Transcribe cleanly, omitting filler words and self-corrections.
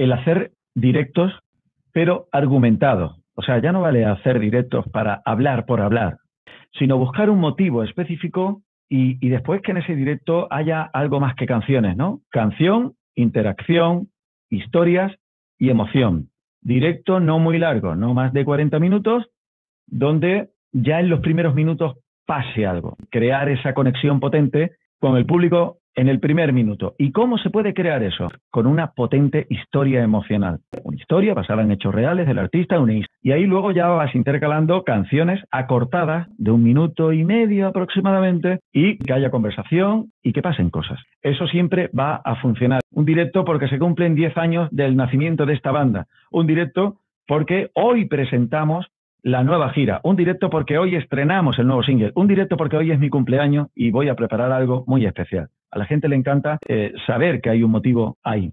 el hacer directos, pero argumentados. O sea, ya no vale hacer directos para hablar por hablar, sino buscar un motivo específico y después que en ese directo haya algo más que canciones, ¿no? Canción, interacción, historias y emoción. Directo no muy largo, no más de 40 minutos, donde ya en los primeros minutos pase algo. Crear esa conexión potente con el público en el primer minuto. ¿Y cómo se puede crear eso? Con una potente historia emocional. Una historia basada en hechos reales del artista. Y ahí luego ya vas intercalando canciones acortadas de 1,5 minutos aproximadamente y que haya conversación y que pasen cosas. Eso siempre va a funcionar. Un directo porque se cumplen 10 años del nacimiento de esta banda. Un directo porque hoy presentamos la nueva gira. Un directo porque hoy estrenamos el nuevo single. Un directo porque hoy es mi cumpleaños y voy a preparar algo muy especial. A la gente le encanta saber que hay un motivo ahí.